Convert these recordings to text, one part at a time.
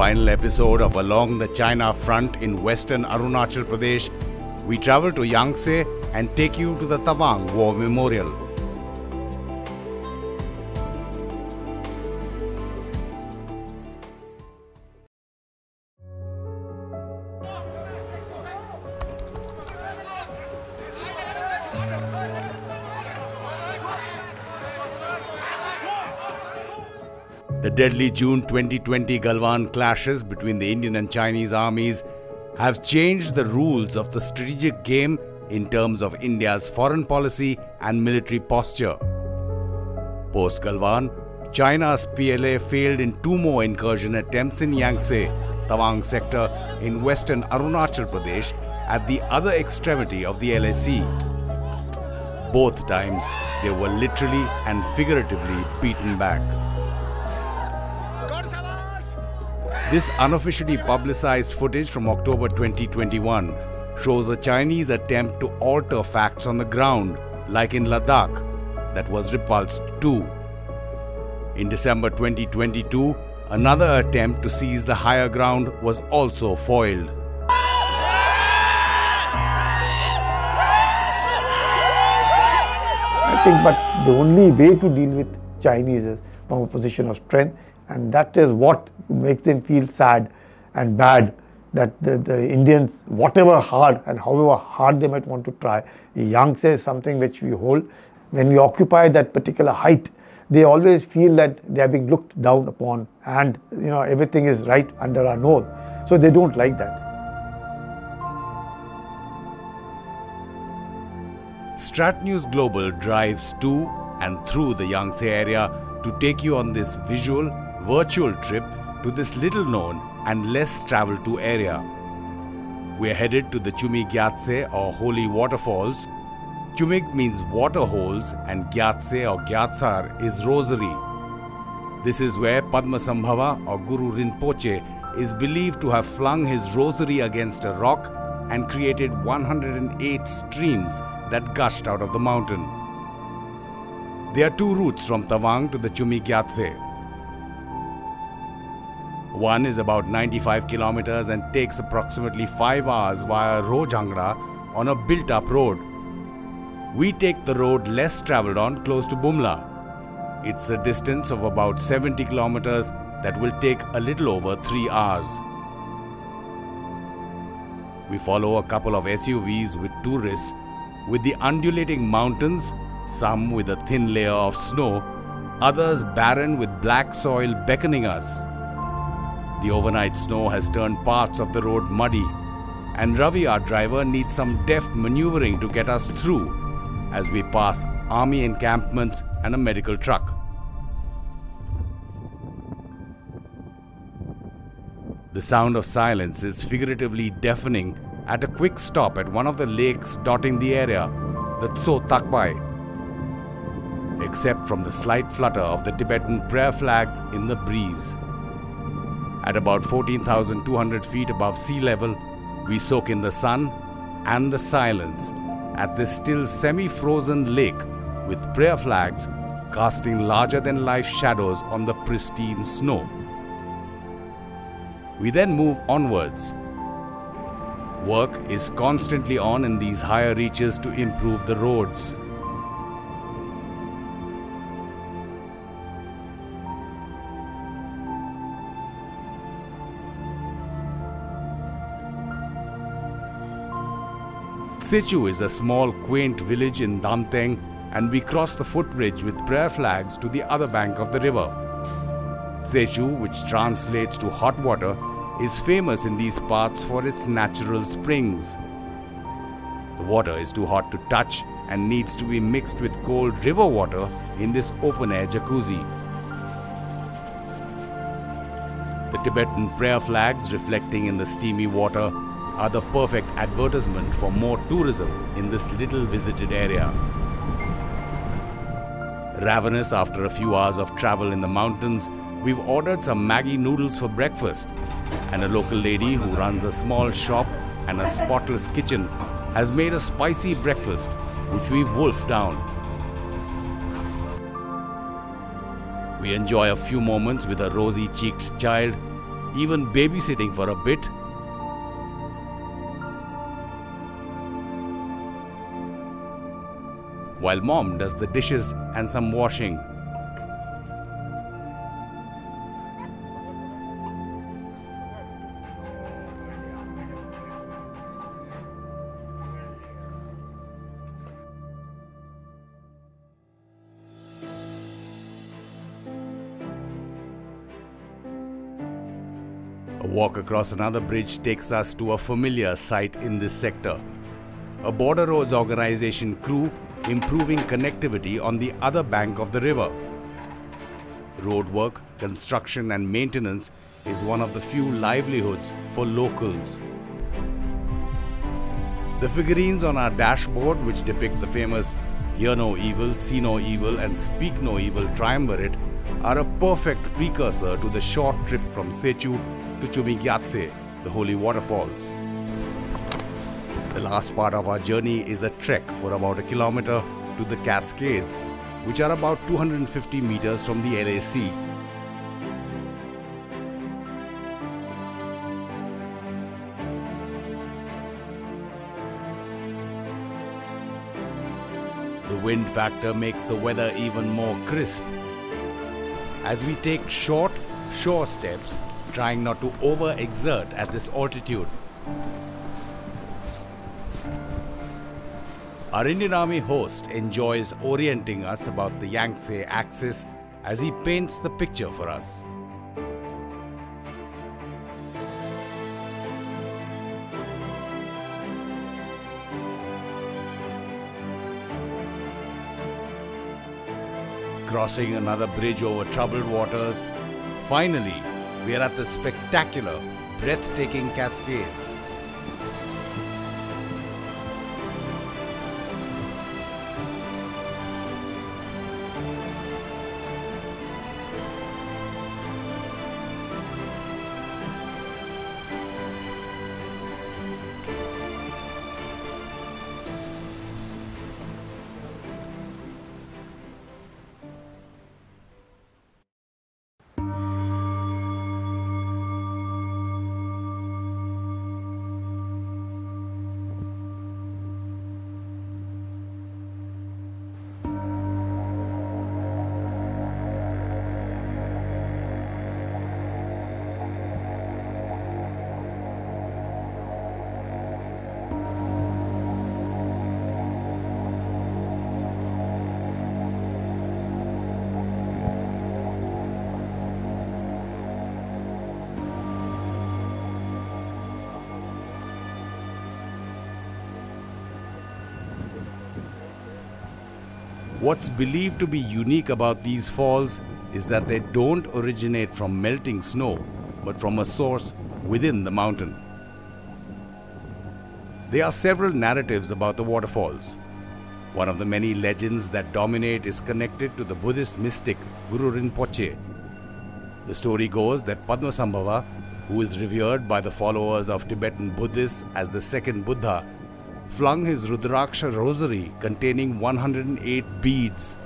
final episode of Along the China Front in western Arunachal Pradesh, we travel to Yangtse and take you to the Tawang War Memorial. The deadly June 2020 Galwan clashes between the Indian and Chinese armies have changed the rules of the strategic game in terms of India's foreign policy and military posture. Post-Galwan, China's PLA failed in two more incursion attempts in Yangtze, Tawang sector in western Arunachal Pradesh at the other extremity of the LAC. Both times, they were literally and figuratively beaten back. This unofficially publicized footage from October 2021 shows a Chinese attempt to alter facts on the ground, like in Ladakh, that was repulsed too. In December 2022, another attempt to seize the higher ground was also foiled. I think, but the only way to deal with Chinese is from a position of strength. And that is what makes them feel sad and bad, that the Indians, whatever hard and however hard they might want to try, Yangtze is something which we hold. When we occupy that particular height, they always feel that they are being looked down upon and, you know, everything is right under our nose. So they don't like that. StratNews Global drives to and through the Yangtze area to take you on this visual, virtual trip to this little known and less traveled to area. We're headed to the Chumi Gyatse or holy waterfalls. Chumig means water holes and Gyatse or Gyatsar is rosary. This is where Padma Sambhava or Guru Rinpoche is believed to have flung his rosary against a rock and created 108 streams that gushed out of the mountain. There are two routes from Tawang to the Chumi Gyatse. One is about 95 kilometers and takes approximately 5 hours via Rojangra on a built-up road. We take the road less traveled on close to Bumla. It's a distance of about 70 kilometers that will take a little over 3 hours. We follow a couple of SUVs with tourists with the undulating mountains, some with a thin layer of snow, others barren with black soil beckoning us. The overnight snow has turned parts of the road muddy, and Ravi, our driver, needs some deft maneuvering to get us through as we pass army encampments and a medical truck. The sound of silence is figuratively deafening at a quick stop at one of the lakes dotting the area, the Tso Takpai, except from the slight flutter of the Tibetan prayer flags in the breeze. At about 14,200 feet above sea level, we soak in the sun and the silence at this still semi-frozen lake with prayer flags casting larger-than-life shadows on the pristine snow. We then move onwards. Work is constantly on in these higher reaches to improve the roads. Sechu is a small, quaint village in Damteng, and we cross the footbridge with prayer flags to the other bank of the river. Sechu, which translates to hot water, is famous in these parts for its natural springs. The water is too hot to touch and needs to be mixed with cold river water in this open-air jacuzzi. The Tibetan prayer flags reflecting in the steamy water are the perfect advertisement for more tourism in this little visited area. Ravenous after a few hours of travel in the mountains, we've ordered some Maggi noodles for breakfast, and a local lady who runs a small shop and a spotless kitchen has made a spicy breakfast which we wolf down. We enjoy a few moments with a rosy-cheeked child even babysitting for a bit. While mom does the dishes and some washing. A walk across another bridge takes us to a familiar sight in this sector. A Border Roads Organization crew improving connectivity on the other bank of the river. Road work, construction and maintenance is one of the few livelihoods for locals. The figurines on our dashboard, which depict the famous Hear No Evil, See No Evil and Speak No Evil triumvirate, are a perfect precursor to the short trip from Sechu to Chumi Gyatse, the holy waterfalls. The last part of our journey is a trek for about a kilometer to the Cascades, which are about 250 meters from the LAC. The wind factor makes the weather even more crisp. As we take short, sure steps, trying not to over-exert at this altitude. Our Indian Army host enjoys orienting us about the Yangtze axis as he paints the picture for us. Crossing another bridge over troubled waters, finally we are at the spectacular, breathtaking Cascades. What's believed to be unique about these falls is that they don't originate from melting snow, but from a source within the mountain. There are several narratives about the waterfalls. One of the many legends that dominate is connected to the Buddhist mystic Guru Rinpoche. The story goes that Padma Sambhava, who is revered by the followers of Tibetan Buddhists as the second Buddha, flung his Rudraksha rosary containing 108 beads.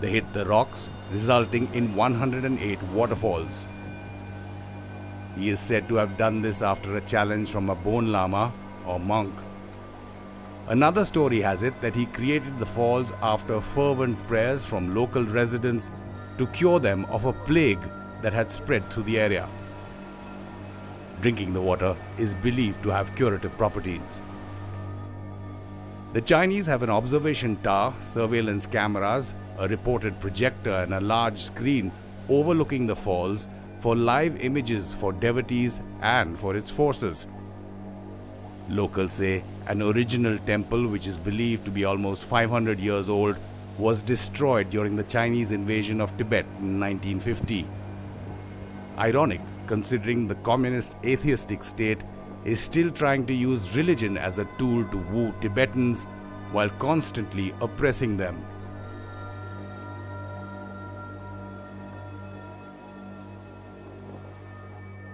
They hit the rocks, resulting in 108 waterfalls. He is said to have done this after a challenge from a Bon Lama or monk. Another story has it that he created the falls after fervent prayers from local residents to cure them of a plague that had spread through the area. Drinking the water is believed to have curative properties. The Chinese have an observation tower, surveillance cameras, a reported projector and a large screen overlooking the falls for live images for devotees and for its forces. Locals say an original temple, which is believed to be almost 500 years old, was destroyed during the Chinese invasion of Tibet in 1950. Ironic, considering the communist atheistic state is still trying to use religion as a tool to woo Tibetans while constantly oppressing them.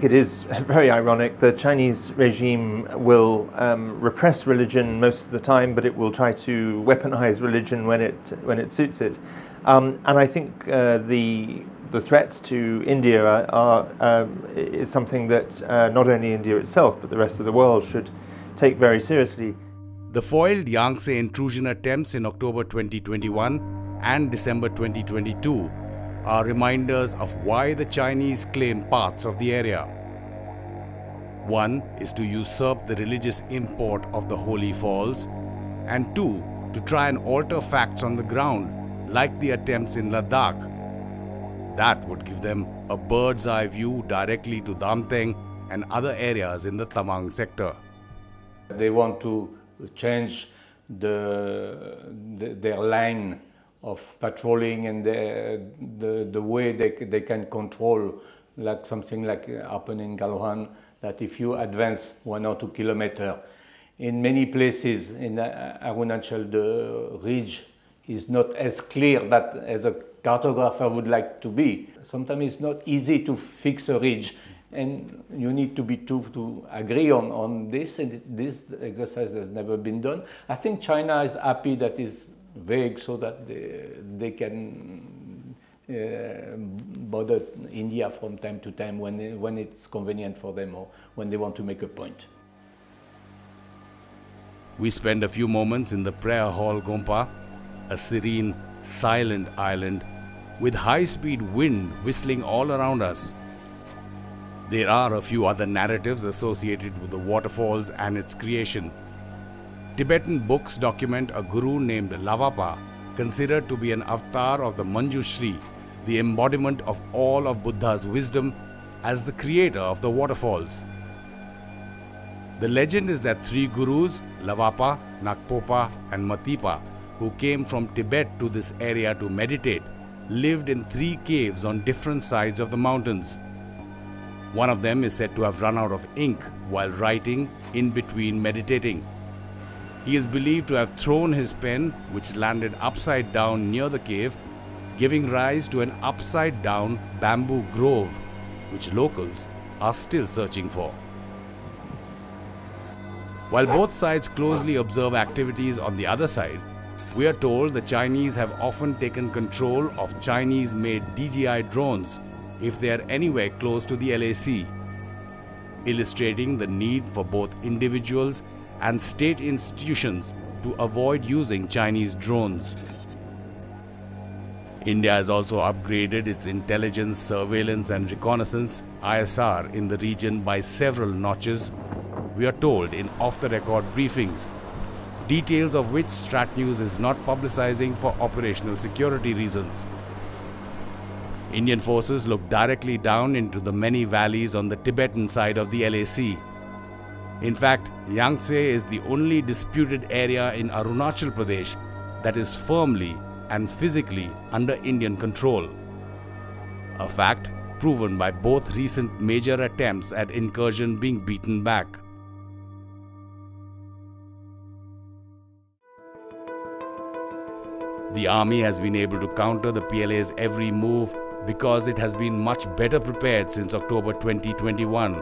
It is very ironic. The Chinese regime will repress religion most of the time, but it will try to weaponize religion when it suits it. And I think the the threats to India is something that not only India itself, but the rest of the world should take very seriously. The foiled Yangtze intrusion attempts in October 2021 and December 2022 are reminders of why the Chinese claim parts of the area. One is to usurp the religious import of the Holy Falls, and two, to try and alter facts on the ground, like the attempts in Ladakh. That would give them a bird's eye view directly to Damteng and other areas in the Tawang sector. They want to change their line of patrolling and the way they can control, like something like happened in Galwan, that if you advance 1 or 2 kilometers, in many places in Arunachal, the ridge is not as clear that as a cartographer would like to be. Sometimes it's not easy to fix a ridge, and you need to be to agree on this, and this exercise has never been done. I think China is happy that is vague so that they can bother India from time to time when it's convenient for them or when they want to make a point. We spend a few moments in the prayer hall Gompa, a serene, silent island with high-speed wind whistling all around us. There are a few other narratives associated with the waterfalls and its creation. Tibetan books document a guru named Lavapa, considered to be an avatar of the Manjushri, the embodiment of all of Buddha's wisdom, as the creator of the waterfalls. The legend is that 3 gurus, Lavapa, Nakpopa and Matipa, who came from Tibet to this area to meditate, lived in 3 caves on different sides of the mountains. One of them is said to have run out of ink while writing in between meditating. He is believed to have thrown his pen, which landed upside down near the cave, giving rise to an upside down bamboo grove, which locals are still searching for. While both sides closely observe activities on the other side, we are told the Chinese have often taken control of Chinese-made DJI drones if they are anywhere close to the LAC, illustrating the need for both individuals and state institutions to avoid using Chinese drones. India has also upgraded its intelligence, surveillance and reconnaissance ISR in the region by several notches, we are told in off-the-record briefings, details of which StratNews is not publicizing for operational security reasons. Indian forces look directly down into the many valleys on the Tibetan side of the LAC. In fact, Yangtze is the only disputed area in Arunachal Pradesh that is firmly and physically under Indian control. A fact proven by both recent major attempts at incursion being beaten back. The army has been able to counter the PLA's every move because it has been much better prepared since October 2021.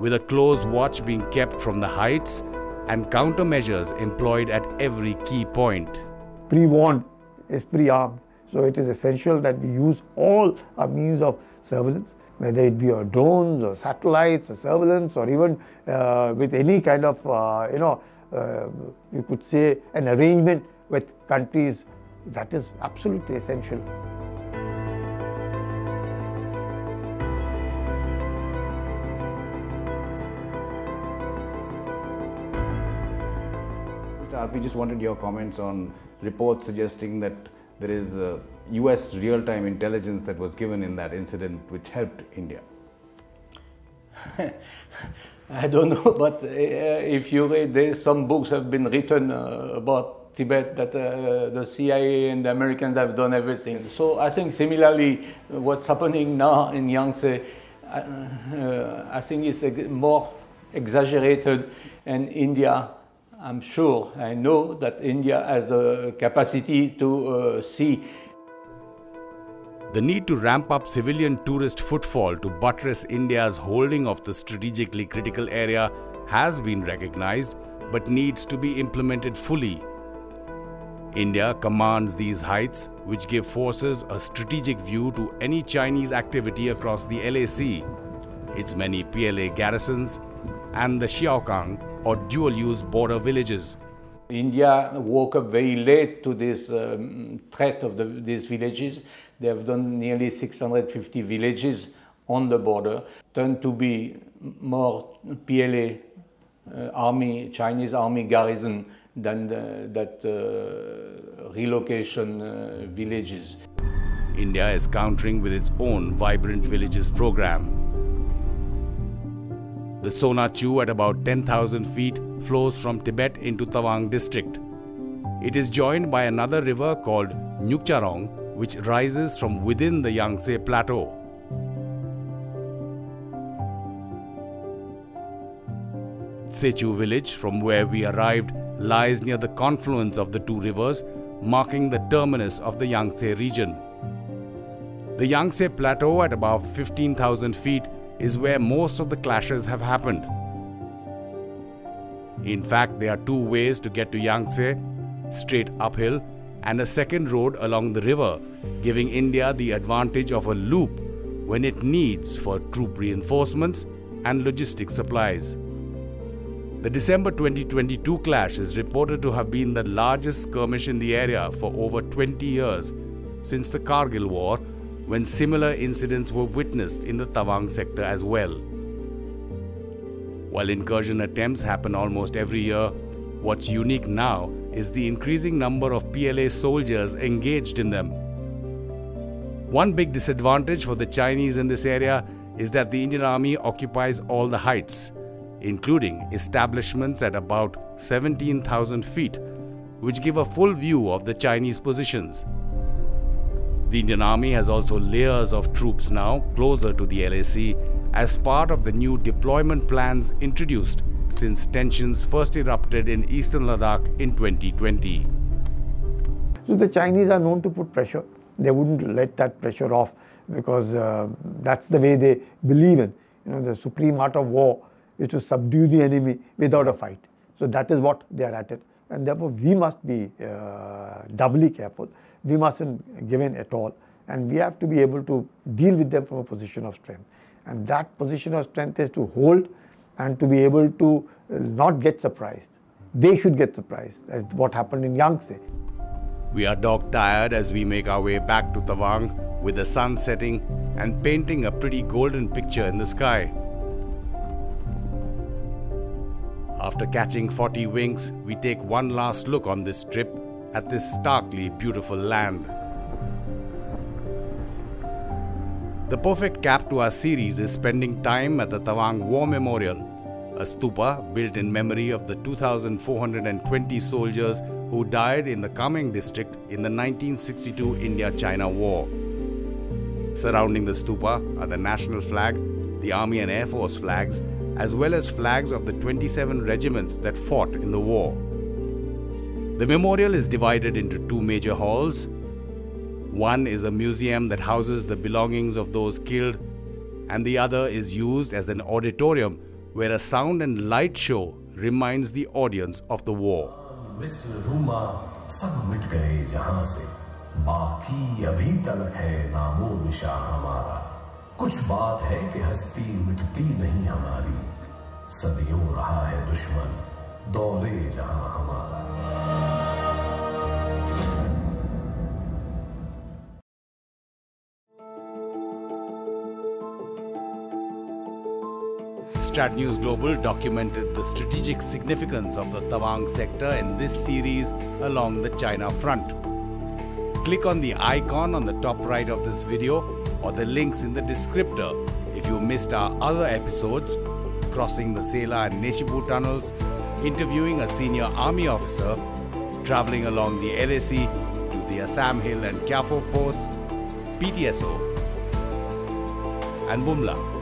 With a close watch being kept from the heights and countermeasures employed at every key point. Pre-warned is pre-armed, so it is essential that we use all our means of surveillance, whether it be our drones or satellites or surveillance or even with any kind of, you could say an arrangement with countries. That is absolutely essential. Arpi, just wanted your comments on reports suggesting that there is a US real-time intelligence that was given in that incident which helped India. I don't know, but if you read this, some books have been written about Tibet that the CIA and the Americans have done everything. So I think similarly what's happening now in Yangtze, I think it's more exaggerated, and India, I'm sure, I know that India has a capacity to see. The need to ramp up civilian tourist footfall to buttress India's holding of the strategically critical area has been recognized, but needs to be implemented fully. India commands these heights, which give forces a strategic view to any Chinese activity across the LAC, its many PLA garrisons, and the Xiaokang or dual-use border villages. India woke up very late to this threat of these villages. They have done nearly 650 villages on the border, turned to be more PLA army, Chinese army garrison than relocation villages. India is countering with its own vibrant villages program. The Sonachu at about 10,000 feet flows from Tibet into Tawang district. It is joined by another river called Nyukcharong, which rises from within the Yangtze plateau. Sechu village, from where we arrived, lies near the confluence of the two rivers, marking the terminus of the Yangtze region. The Yangtze plateau at above 15,000 feet is where most of the clashes have happened. In fact, there are two ways to get to Yangtze, straight uphill and a second road along the river, giving India the advantage of a loop when it needs for troop reinforcements and logistic supplies. The December 2022 clash is reported to have been the largest skirmish in the area for over 20 years since the Kargil War, when similar incidents were witnessed in the Tawang sector as well. While incursion attempts happen almost every year, what's unique now is the increasing number of PLA soldiers engaged in them. One big disadvantage for the Chinese in this area is that the Indian Army occupies all the heights, including establishments at about 17,000 feet, which give a full view of the Chinese positions. The Indian Army has also layers of troops now closer to the LAC as part of the new deployment plans introduced since tensions first erupted in eastern Ladakh in 2020. The Chinese are known to put pressure. They wouldn't let that pressure off because that's the way they believe in. You know, the supreme art of war is to subdue the enemy without a fight. So that is what they are at it. And therefore, we must be doubly careful. We mustn't give in at all. And we have to be able to deal with them from a position of strength. And that position of strength is to hold and to be able to not get surprised. They should get surprised, as what happened in Yangtze. We are dog-tired as we make our way back to Tawang, with the sun setting and painting a pretty golden picture in the sky. After catching 40 winks, we take one last look on this trip at this starkly beautiful land. The perfect cap to our series is spending time at the Tawang War Memorial, a stupa built in memory of the 2,420 soldiers who died in the Kameng district in the 1962 India-China War. Surrounding the stupa are the national flag, the Army and Air Force flags, as well as flags of the 27 regiments that fought in the war. The memorial is divided into two major halls. One is a museum that houses the belongings of those killed, and the other is used as an auditorium where a sound and light show reminds the audience of the war. StratNews Global documented the strategic significance of the Tawang sector in this series along the China front. Click on the icon on the top right of this video or the links in the descriptor if you missed our other episodes, crossing the Sela and Neshibu tunnels, interviewing a senior army officer, traveling along the LAC to the Assam Hill and Kiafo posts, PTSO, and Bumla.